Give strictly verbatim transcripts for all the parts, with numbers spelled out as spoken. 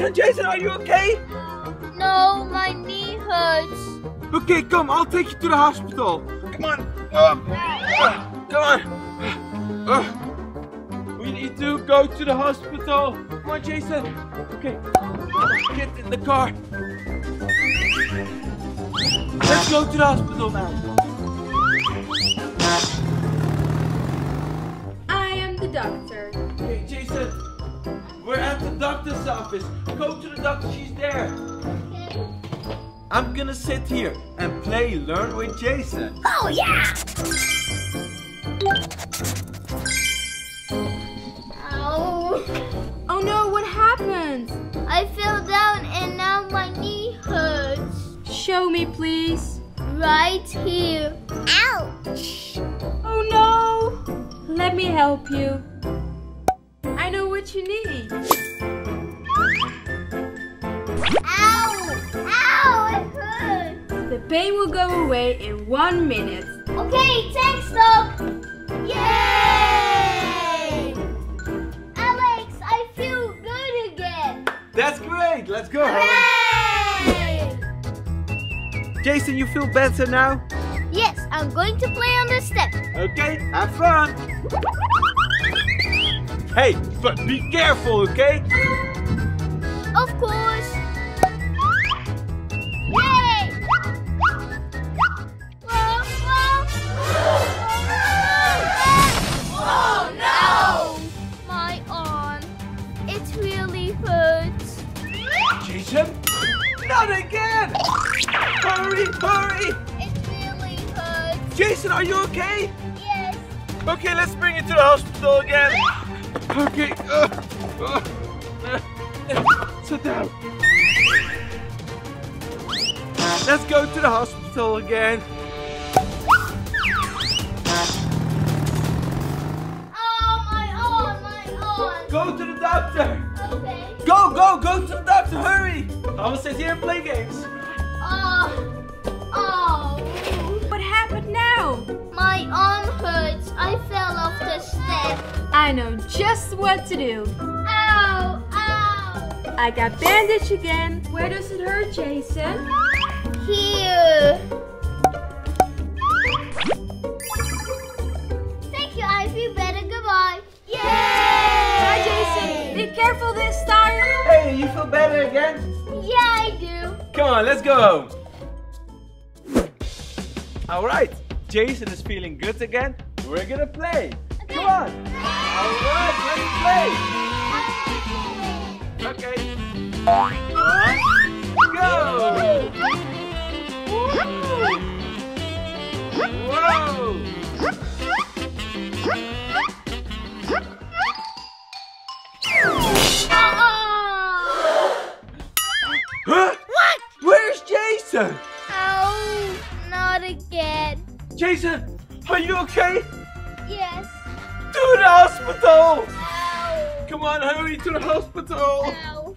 Jason, Jason, are you okay? No, my knee hurts. Okay, come, I'll take you to the hospital. Come on. Um, uh, come on. Uh, we need to go to the hospital. Come on, Jason. Okay, get in the car. Let's go to the hospital now. I am the doctor. Okay, Jason. We're at the doctor's office. Go to the doctor, she's there. Okay. I'm gonna sit here and play Learn with Jason. Oh, yeah! Ow. Oh, no, what happened? I fell down and now my knee hurts. Show me, please. Right here. Ouch! Oh, no! Let me help you. I know what you need. Ow! Ow! It hurts! The pain will go away in one minute. Okay, thanks, Doc! Yay! Alex, I feel good again. That's great! Let's go, Alex! Jason, you feel better now? Yes, I'm going to play on the step. Okay, have fun! Hey, but be careful, okay? Of course. Yay! Oh no! My arm, it really hurts. Jason, not again! Hurry, hurry! It really hurts. Jason, are you okay? Yes. Okay, let's bring you to the hospital again. Okay, uh, uh, uh, uh, sit down. Let's go to the hospital again. Oh, my arm, my arm. Go to the doctor. Okay. Go, go, go to the doctor, hurry. I will sit here and play games. Oh, oh. What happened now? My arm hurts. I fell off the step. I know just what to do. Ow! Ow! I got bandage again. Where does it hurt, Jason? Here. Thank you, I feel better. Goodbye. Yay! Bye, Jason. Be careful this time. Hey, you feel better again? Yeah, I do. Come on, let's go home. All right, Jason is feeling good again. We're gonna play. Okay. Come on. Alright, let's play! Okay. Go! Whoa! Huh? What? Where's Jason? Oh, not again. Jason, are you okay? Yes. To the hospital! Ow. Come on, hurry to the hospital! Ow.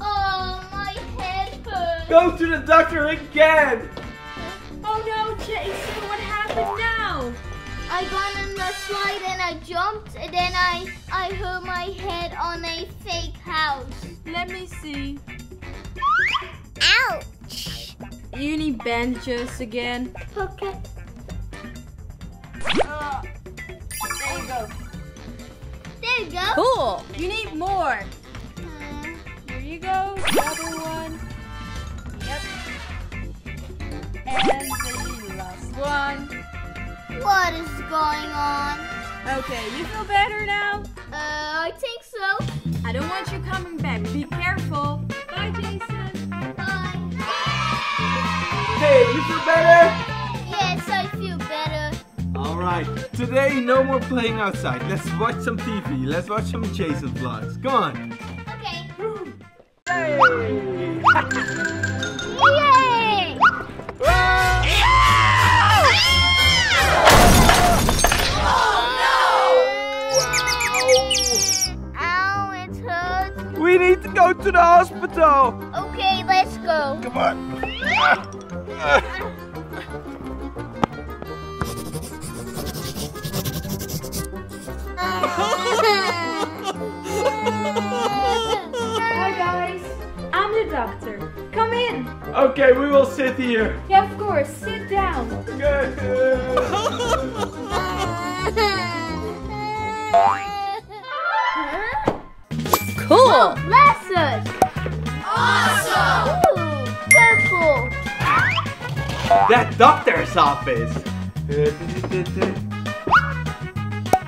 Oh, my head hurts! Go to the doctor again! Oh no, Jason, what happened now? I got on the slide and I jumped and then I, I hurt my head on a fake house. Let me see. Ouch! You need bandages again. Okay. Uh, There you go. There you go. Cool. You need more. Uh, Here you go. Another one. Yep. And the last one. What is going on? Okay, you feel better now? Uh, I think so. I don't want you coming back. Be careful. Bye, Jason. Bye. Hey, you feel better? Yes, I feel better. Alright, today no more playing outside. Let's watch some T V. Let's watch some Jason Vlogs. Come on. Okay. Yay! Yay! Oh no! Ow, it hurts. We need to go to the hospital. Okay, let's go. Come on. Oh my God. doctor. Come in! Okay, we will sit here. Yeah, of course. Sit down. Huh? Cool! Oh, lessons! Awesome! Ooh, purple! That doctor's office!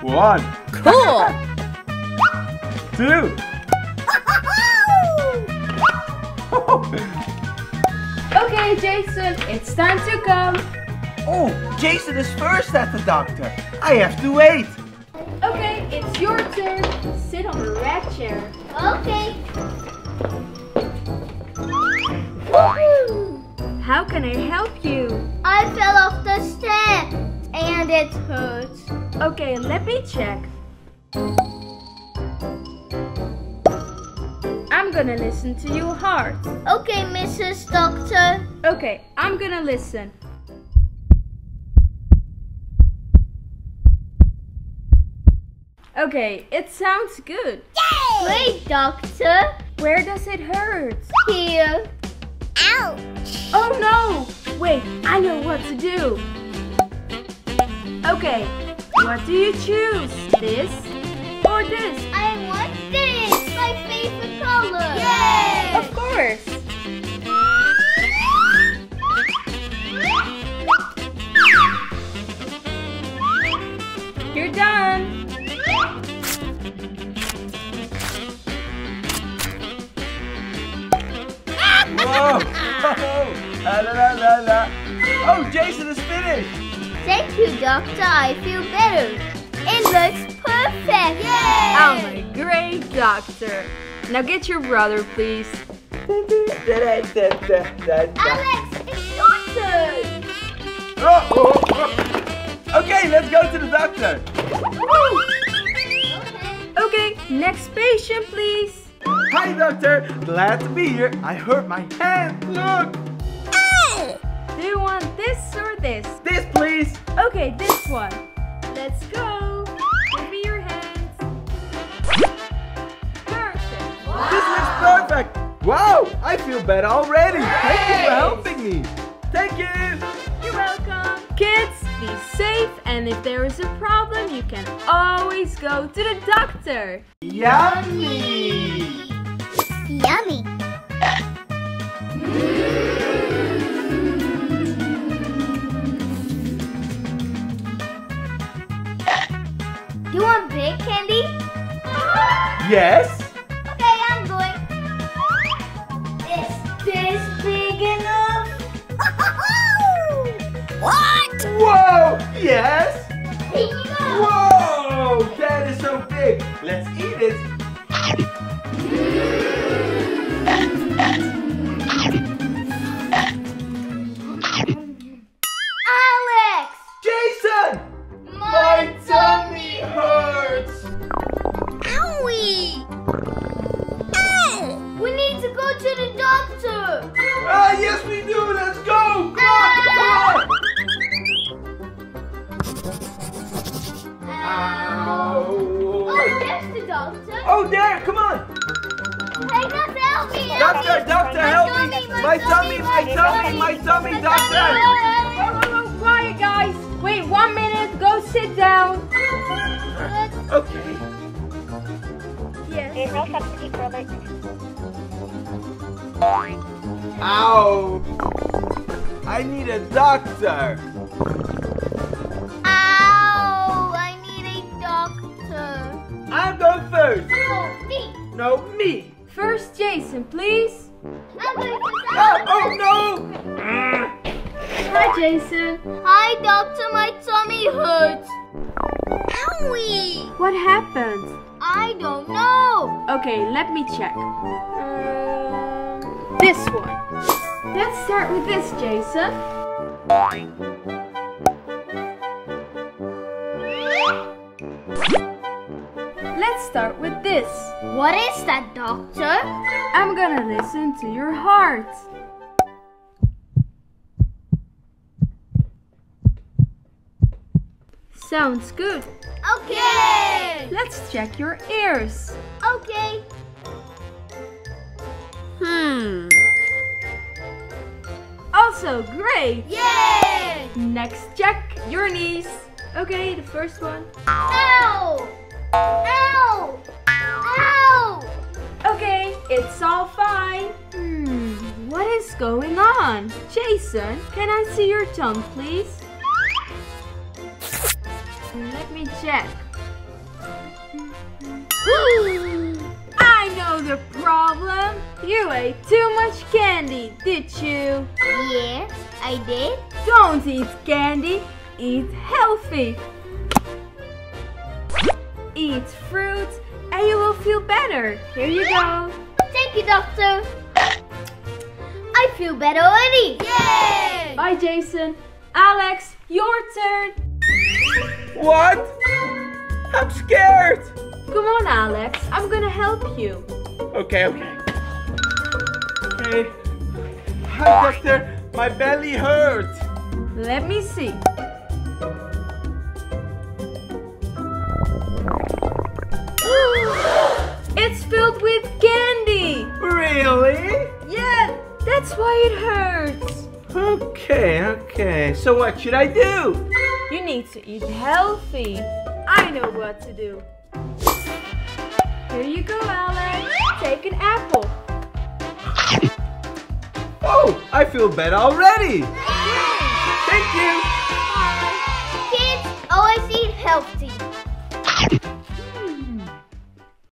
One. Cool! Two. Okay, Jason, it's time to come. Oh, Jason is first at the doctor. I have to wait. Okay, it's your turn. Sit on the red chair. Okay. Woohoo! How can I help you? I fell off the step and it hurts. Okay, let me check. I'm gonna listen to your heart. Okay, Missus Doctor. Okay, I'm gonna listen. Okay, it sounds good. Yay! Great, Doctor. Where does it hurt? Here. Ow! Oh no! Wait, I know what to do. Okay, what do you choose? This or this? I want this. My favorite color. Yay! Of course. You're done. Whoa! La, la, la, la. Oh, Jason is finished! Thank you, Doctor. I feel better. It looks perfect! Yay! Oh, my great doctor. Now get your brother, please. Alex, it's your turn! Oh, oh, oh. Okay, let's go to the doctor. Okay. Okay, next patient, please. Hi, doctor! Glad to be here. I hurt my hand. Look! Ow! Do you want this or this? This, please! Okay, this one. Let's go! Give me your hands. Perfect! Wow. This looks perfect! Wow! I feel better already! Great. Thank you for helping me! Thank you! You're welcome! Kids, be safe, and if there is a problem, you can always go to the doctor! Yummy! Yummy! You want big candy? Yes! Okay, I'm going. Is this big enough? What? Whoa! Yes! Here you go! Whoa! That is so big! Let's eat it! Oh, there! Come on! Hey, doctor, help me! Doctor, doctor, help me! My tummy, my tummy, my tummy, doctor! Oh, oh, quiet, guys! Wait, one minute, go sit down! Okay. Yes. There's no substitute for alert. Ow! I need a doctor! I'm going first. No, me. No, me. First, Jason, please. I'm going first. Oh, oh, no. Hi, Jason. Hi, doctor. My tummy hurts. Owie. What happened? I don't know. Okay, let me check. Uh, this one. Let's start with this, Jason. Let's start with this. What is that, doctor? I'm gonna listen to your heart. Sounds good. Okay. Let's check your ears. Okay. Hmm. also great! Yay! Next, check your knees. Okay, the first one. Ow! Ow! Ow! Okay, it's all fine. Hmm, what is going on? Jason, can I see your tongue, please? Let me check. I know the problem. You ate too much candy, did you? Yeah, I did. Don't eat candy. Eat healthy. Eat fruit and you will feel better. Here you go. Thank you, doctor. I feel better already. Yay! Bye, Jason. Alex, your turn. What? I'm scared. Come on, Alex. I'm gonna help you. Okay, okay. Okay. Hi, doctor. My belly hurts. Let me see. It's filled with candy! Really? Yeah, that's why it hurts. Okay, okay. So what should I do? You need to eat healthy. I know what to do. Here you go, Alex. Take an apple. Oh, I feel better already. Yay! Thank you.